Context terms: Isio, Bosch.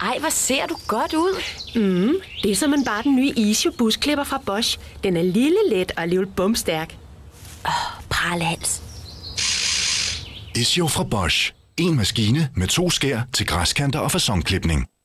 Ej, hvor ser du godt ud. Det er simpelthen bare den nye Isio busklipper fra Bosch. Den er lille, let og alligevel bumstærk. Parlans. Isio fra Bosch. En maskine med to skær til græskanter og fasonklipning.